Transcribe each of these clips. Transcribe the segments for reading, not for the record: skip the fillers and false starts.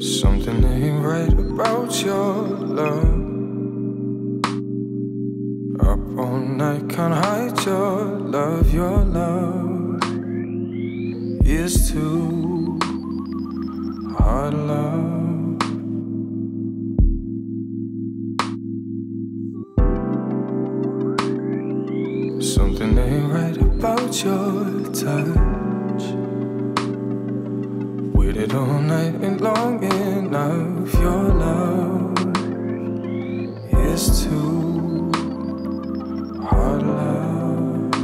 Something ain't right about your love. Up all night, can't hide your love. Your love is too hard, love. Something ain't right about your touch. Waited all night, ain't long enough. Your love is too hard, love.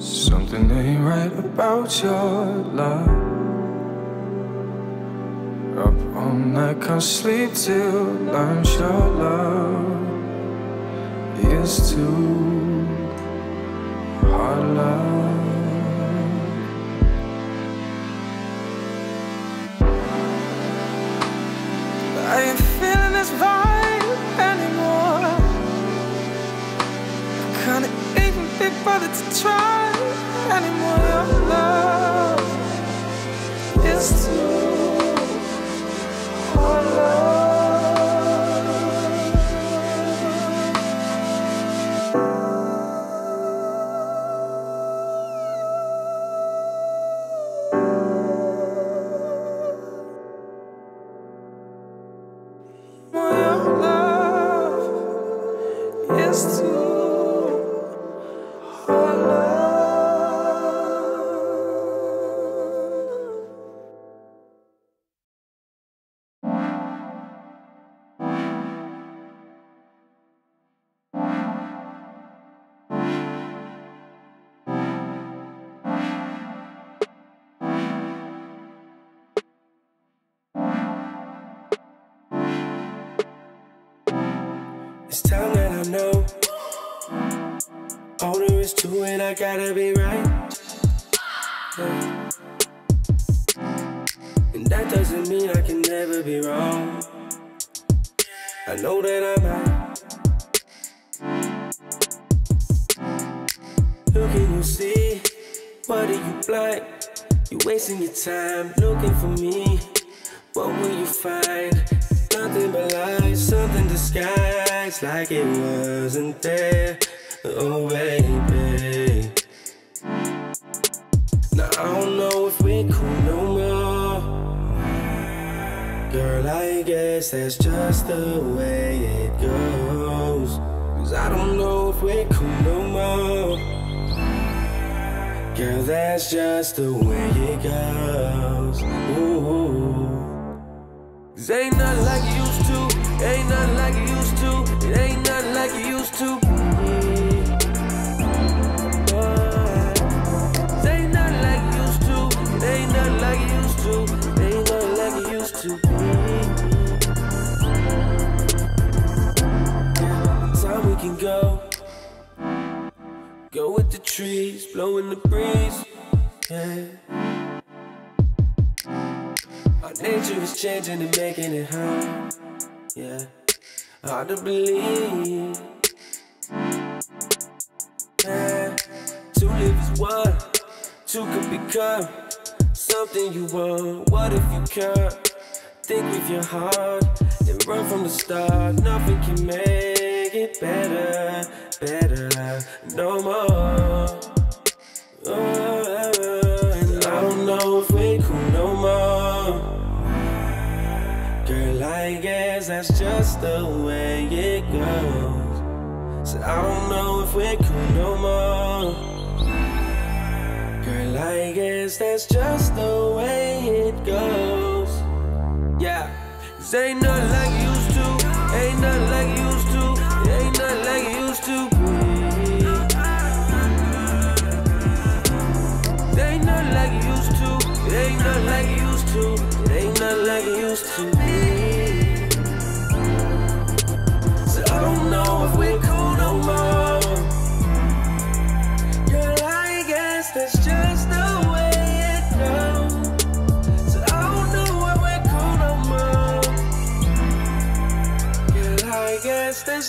Something ain't right about your love. Up all night, can't sleep till lunch. Your love is too hard, love. I ain't feeling this vibe anymore. I can't even be bothered to try anymore. Your love is too. It's time that I know all there is to it, I gotta be right, yeah. And that doesn't mean I can never be wrong. I know that I might. Look and you see, what do you like? You're wasting your time looking for me. What will you find? Nothing but lies, something disguised like it wasn't there. Oh baby, now I don't know if we cool no more. Girl, I guess that's just the way it goes. Cause I don't know if we cool no more. Girl, that's just the way it goes. Ooh. Cause ain't nothing like it used to, ain't nothing like it used to, it ain't nothing like it used to. Cause ain't nothing like it used to, it ain't nothing like it used to, it ain't nothing like it used to. Time we can go, go with the trees, blowing the breeze, yeah. Nature is changing and making it hard, yeah. Hard to believe, yeah. To live is what, two could become something you want. What if you can't think with your heart and run from the start? Nothing can make it better, better, no more. Oh, and I don't know if we cool no more. Girl, I guess that's just the way it goes. So I don't know if we're cool no more. Girl, I guess that's just the way it goes. Yeah, cause ain't nothing like it used to, ain't nothing like it used to, it ain't nothing like it used to be. It ain't nothing like it used to, it ain't nothing like it used to, it ain't nothing like it used to. That's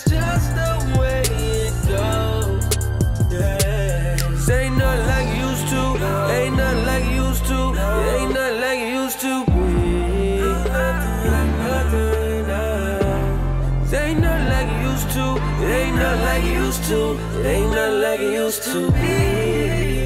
just the way it goes, yeah. Ain't nothing like you. to. It ain't nothing like it used to be.